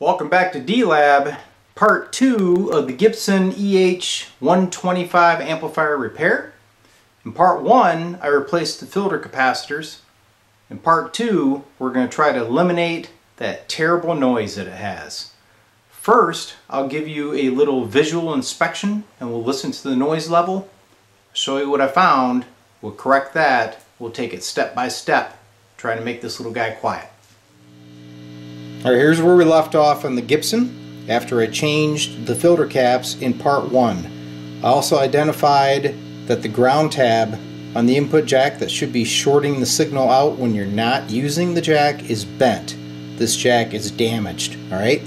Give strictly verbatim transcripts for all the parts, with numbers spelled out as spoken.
Welcome back to D-Lab, part two of the Gibson E H one twenty-five amplifier repair. In part one, I replaced the filter capacitors. In part two, we're going to try to eliminate that terrible noise that it has. First, I'll give you a little visual inspection and we'll listen to the noise level, show you what I found, we'll correct that, we'll take it step by step, trying to make this little guy quiet. Alright, here's where we left off on the Gibson after I changed the filter caps in part one. I also identified that the ground tab on the input jack that should be shorting the signal out when you're not using the jack is bent. This jack is damaged. Alright,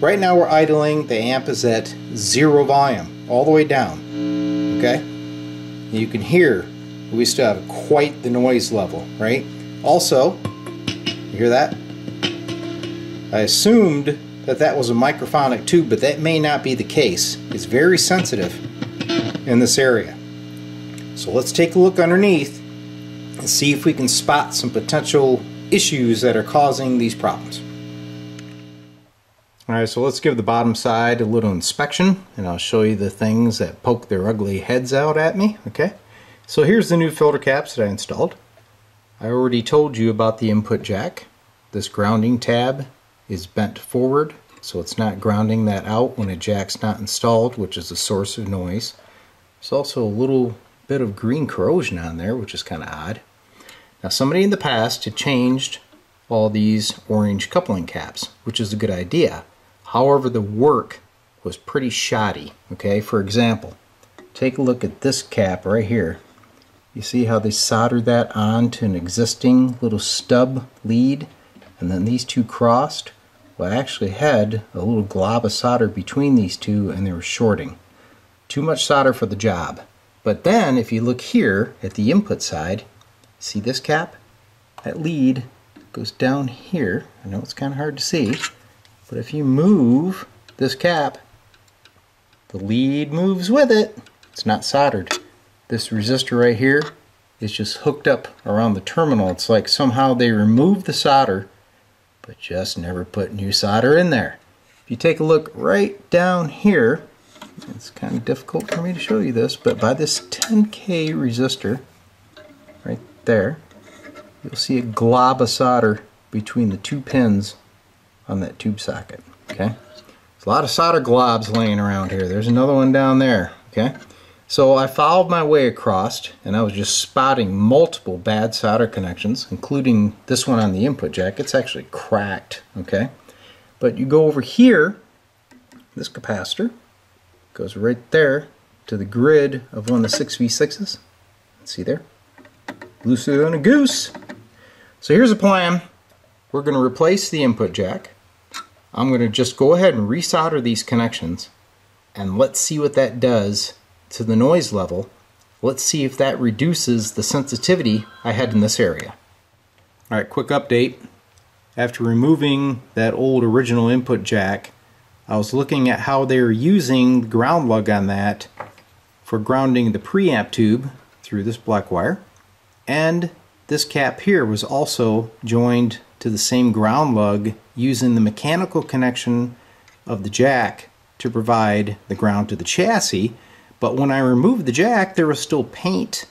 right now we're idling, the amp is at zero volume, all the way down. Okay, you can hear we still have quite the noise level, right? Also, you hear that? I assumed that that was a microphonic tube, but that may not be the case. It's very sensitive in this area. So let's take a look underneath and see if we can spot some potential issues that are causing these problems. Alright, so let's give the bottom side a little inspection and I'll show you the things that poke their ugly heads out at me. Okay, so here's the new filter caps that I installed. I already told you about the input jack. This grounding tab is bent forward, so it's not grounding that out when a jack's not installed, which is a source of noise. There's also a little bit of green corrosion on there, which is kind of odd. Now, somebody in the past had changed all these orange coupling caps, which is a good idea. However, the work was pretty shoddy. Okay, for example, take a look at this cap right here. You see how they soldered that on to an existing little stub lead, and then these two crossed. Well, I actually had a little glob of solder between these two and they were shorting. Too much solder for the job. But then if you look here at the input side, see this cap? That lead goes down here. I know it's kind of hard to see, but if you move this cap, the lead moves with it. It's not soldered. This resistor right here is just hooked up around the terminal. It's like somehow they removed the solder but just never put new solder in there. If you take a look right down here, it's kind of difficult for me to show you this, but by this ten K resistor right there, you'll see a glob of solder between the two pins on that tube socket. Okay, there's a lot of solder globs laying around here. There's another one down there. Okay, so I followed my way across and I was just spotting multiple bad solder connections, including this one on the input jack. It's actually cracked, okay? But you go over here, this capacitor goes right there to the grid of one of the six V sixes. See there? Looser than a goose. So here's a plan. We're going to replace the input jack. I'm going to just go ahead and resolder these connections and let's see what that does to the noise level. Let's see if that reduces the sensitivity I had in this area. Alright, quick update. After removing that old original input jack, I was looking at how they were using the ground lug on that for grounding the preamp tube through this black wire, and this cap here was also joined to the same ground lug using the mechanical connection of the jack to provide the ground to the chassis. But when I removed the jack, there was still paint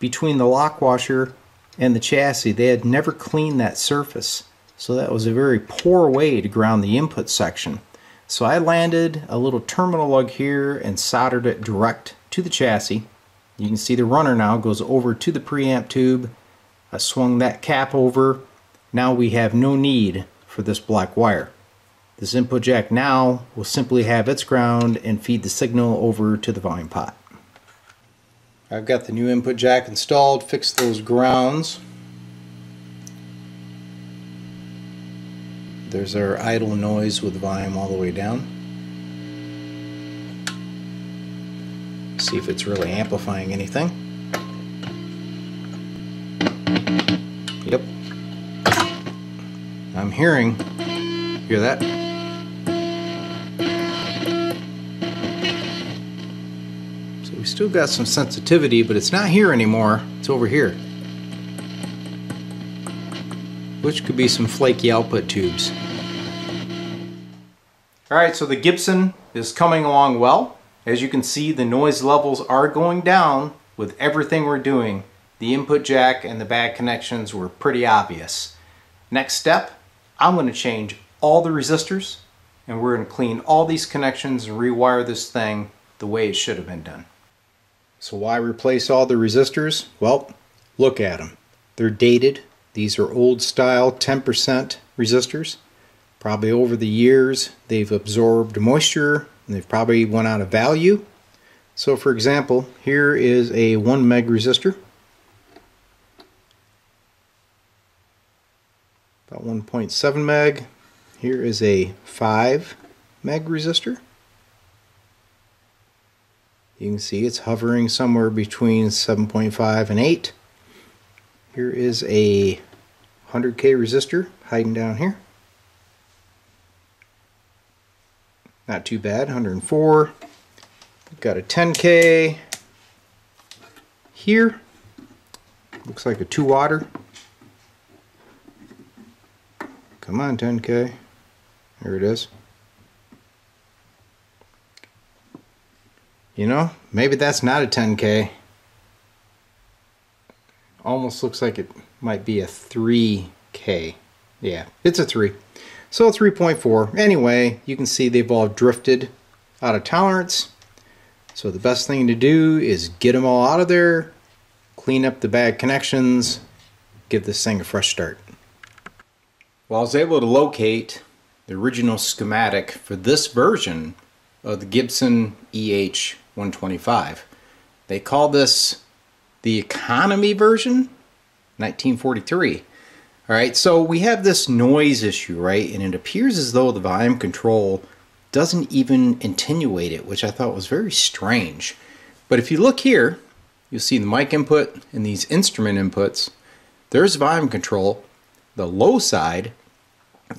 between the lock washer and the chassis. They had never cleaned that surface. So that was a very poor way to ground the input section. So I landed a little terminal lug here and soldered it direct to the chassis. You can see the runner now goes over to the preamp tube. I swung that cap over. Now we have no need for this black wire. This input jack now will simply have its ground and feed the signal over to the volume pot. I've got the new input jack installed, fixed those grounds. There's our idle noise with volume all the way down. See if it's really amplifying anything. Yep. I'm hearing, hear that? We still got some sensitivity, but it's not here anymore. It's over here, which could be some flaky output tubes. Alright, so the Gibson is coming along well. As you can see, the noise levels are going down with everything we're doing. The input jack and the bad connections were pretty obvious. Next step, I'm going to change all the resistors, and we're going to clean all these connections and rewire this thing the way it should have been done. So why replace all the resistors? Well, look at them. They're dated. These are old style ten percent resistors. Probably over the years they've absorbed moisture and they've probably went out of value. So for example, here is a one meg resistor, about one point seven meg. Here is a five meg resistor. You can see it's hovering somewhere between seven point five and eight. Here is a one hundred K resistor hiding down here. Not too bad, one hundred four. We've got a ten K here. Looks like a two-water. Come on, ten K. There it is. You know, maybe that's not a ten K. Almost looks like it might be a three K. Yeah, it's a three. So three point four. Anyway, you can see they've all drifted out of tolerance. So the best thing to do is get them all out of there, clean up the bad connections, give this thing a fresh start. Well, I was able to locate the original schematic for this version of the Gibson E H one twenty-five. They call this the economy version, nineteen forty-three. Alright, so we have this noise issue, right? And it appears as though the volume control doesn't even attenuate it, which I thought was very strange. But if you look here, you'll see the mic input and these instrument inputs. There's volume control. The low side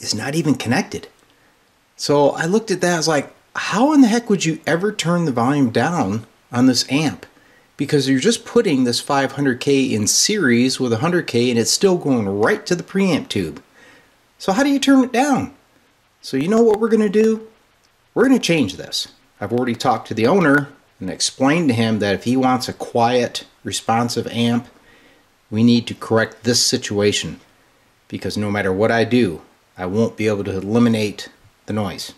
is not even connected. So I looked at that, I was like, how in the heck would you ever turn the volume down on this amp? Because you're just putting this five hundred K in series with one hundred K and it's still going right to the preamp tube. So how do you turn it down? So you know what we're going to do? We're going to change this. I've already talked to the owner and explained to him that if he wants a quiet, responsive amp, we need to correct this situation. Because no matter what I do, I won't be able to eliminate the noise.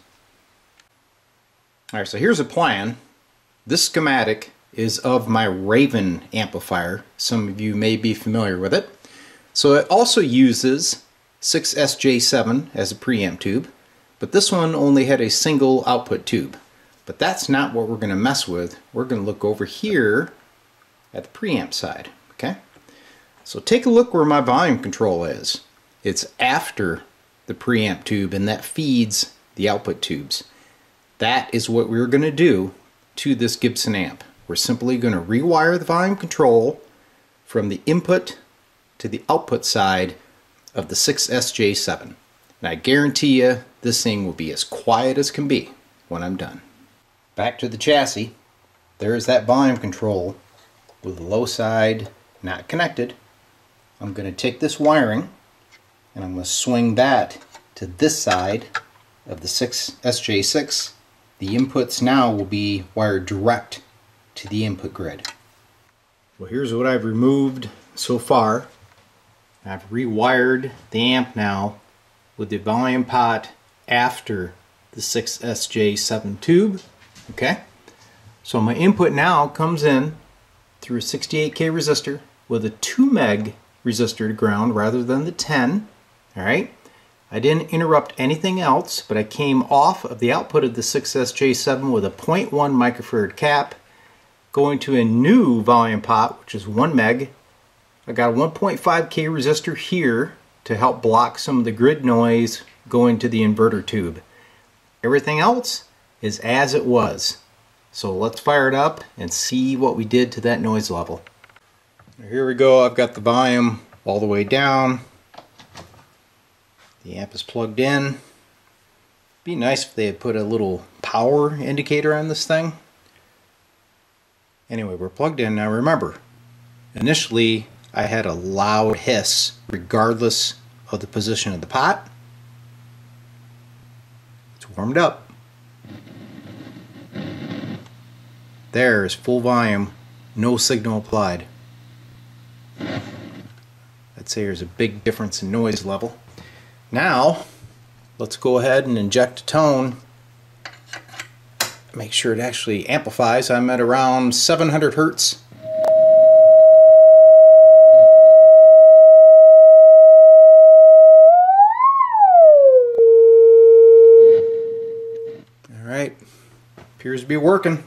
Alright, so here's a plan. This schematic is of my Raven amplifier. Some of you may be familiar with it. So it also uses six S J seven as a preamp tube, but this one only had a single output tube. But that's not what we're going to mess with. We're going to look over here at the preamp side. Okay. So take a look where my volume control is. It's after the preamp tube and that feeds the output tubes. That is what we're going to do to this Gibson amp. We're simply going to rewire the volume control from the input to the output side of the six S J seven. And I guarantee you this thing will be as quiet as can be when I'm done. Back to the chassis. There's that volume control with the low side not connected. I'm going to take this wiring and I'm going to swing that to this side of the six S J six. The inputs now will be wired direct to the input grid. Well, here's what I've removed so far. I've rewired the amp now with the volume pot after the six S J seven tube. Okay, so my input now comes in through a sixty-eight K resistor with a two meg resistor to ground rather than the ten. All right, I didn't interrupt anything else, but I came off of the output of the six S J seven with a zero point one microfarad cap. Going to a new volume pot, which is one meg. I got a one point five K resistor here to help block some of the grid noise going to the inverter tube. Everything else is as it was. So let's fire it up and see what we did to that noise level. Here we go. I've got the volume all the way down. The amp is plugged in. It'd be nice if they had put a little power indicator on this thing. Anyway, we're plugged in. Now remember, initially I had a loud hiss regardless of the position of the pot. It's warmed up. There is full volume, no signal applied. I'd say there's a big difference in noise level. Now, let's go ahead and inject a tone. Make sure it actually amplifies. I'm at around seven hundred hertz. Alright, appears to be working.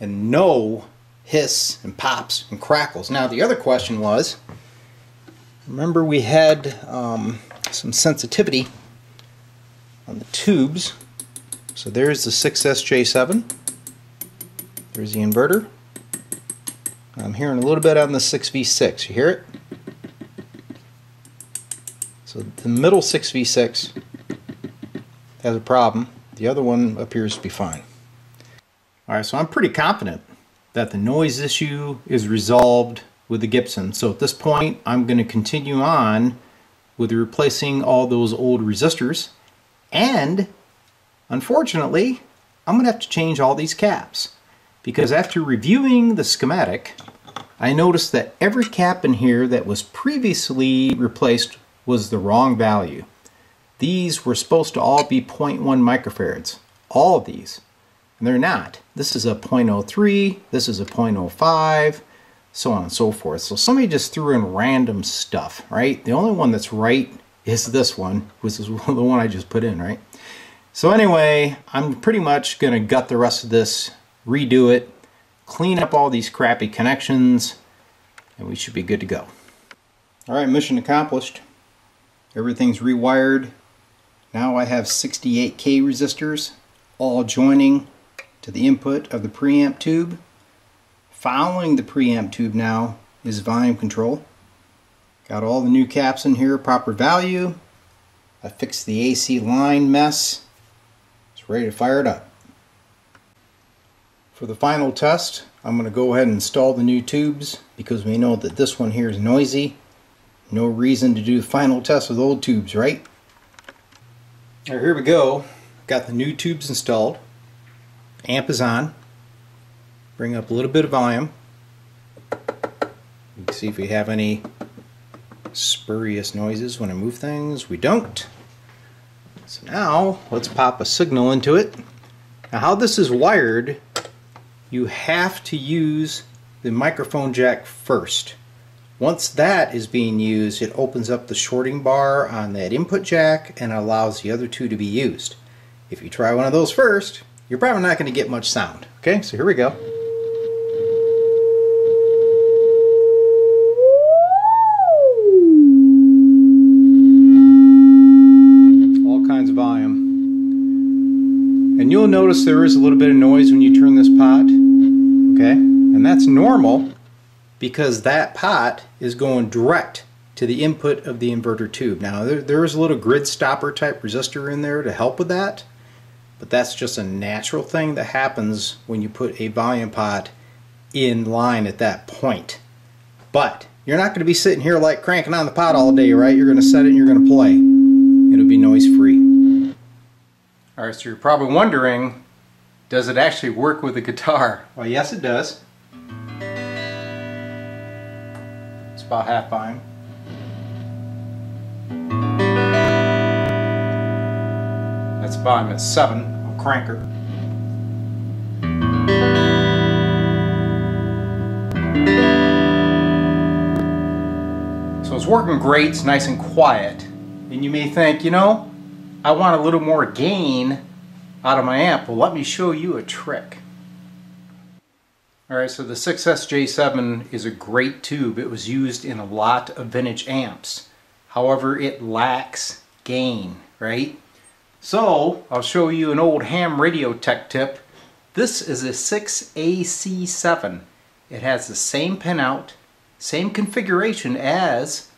And no hiss and pops and crackles. Now the other question was, remember we had um, some sensitivity on the tubes. So there's the six S J seven, there's the inverter. I'm hearing a little bit on the six V six, you hear it? So the middle six V six has a problem, the other one appears to be fine. Alright, so I'm pretty confident that the noise issue is resolved with the Gibson. So at this point I'm going to continue on with replacing all those old resistors, and unfortunately, I'm going to have to change all these caps, because after reviewing the schematic, I noticed that every cap in here that was previously replaced was the wrong value. These were supposed to all be zero point one microfarads, all of these, and they're not. This is a zero point zero three, this is a zero point zero five, so on and so forth. So somebody just threw in random stuff, right? The only one that's right is this one, which is the one I just put in, right? So anyway, I'm pretty much going to gut the rest of this, redo it, clean up all these crappy connections, and we should be good to go. Alright, mission accomplished. Everything's rewired. Now I have sixty-eight K resistors, all joining to the input of the preamp tube. Following the preamp tube now is volume control. Got all the new caps in here, proper value. I fixed the A C line mess. Ready to fire it up. For the final test, I'm going to go ahead and install the new tubes, because we know that this one here is noisy. No reason to do the final test with old tubes, right? All right, here we go. Got the new tubes installed. Amp is on. Bring up a little bit of volume. We can see if we have any spurious noises when I move things. We don't. So now, let's pop a signal into it. Now how this is wired, you have to use the microphone jack first. Once that is being used, it opens up the shorting bar on that input jack and allows the other two to be used. If you try one of those first, you're probably not going to get much sound. Okay, so here we go. You'll notice there is a little bit of noise when you turn this pot, okay? And that's normal, because that pot is going direct to the input of the inverter tube. Now there, there is a little grid stopper type resistor in there to help with that, but that's just a natural thing that happens when you put a volume pot in line at that point. But you're not going to be sitting here like cranking on the pot all day, right? You're going to set it and you're going to play. It'll be noise free. Alright, so you're probably wondering, does it actually work with a guitar? Well, yes it does. It's about half volume. That's volume at seven, I'll crank her. So it's working great, it's nice and quiet. And you may think, you know, I want a little more gain out of my amp. Well, let me show you a trick. Alright, so the six S J seven is a great tube. It was used in a lot of vintage amps. However, it lacks gain, right? So, I'll show you an old ham radio tech tip. This is a six A C seven. It has the same pinout, same configuration as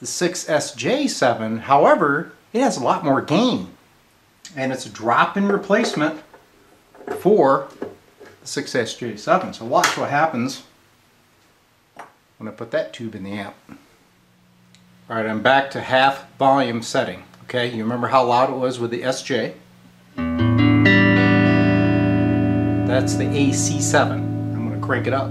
the six S J seven. However, it has a lot more gain, and it's a drop-in replacement for the six S J seven. So watch what happens when I put that tube in the amp. Alright, I'm back to half volume setting. Okay, you remember how loud it was with the S J. That's the A C seven. I'm going to crank it up.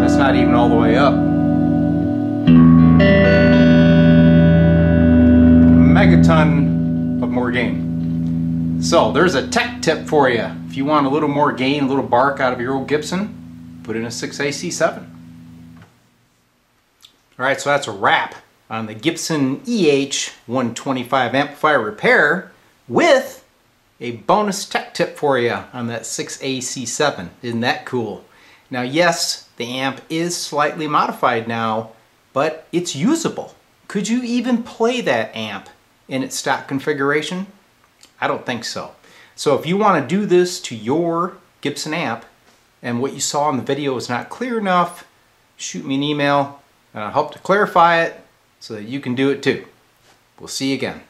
That's not even all the way up. Megaton of more gain. So there's a tech tip for you. If you want a little more gain, a little bark out of your old Gibson, put in a six A C seven. Alright, so that's a wrap on the Gibson E H one twenty-five amplifier repair with a bonus tech tip for you on that six A C seven. Isn't that cool? Now yes, the amp is slightly modified now, but it's usable. Could you even play that amp in its stock configuration? I don't think so. So if you want to do this to your Gibson amp and what you saw in the video is not clear enough, shoot me an email. And I hope to clarify it so that you can do it too. We'll see you again.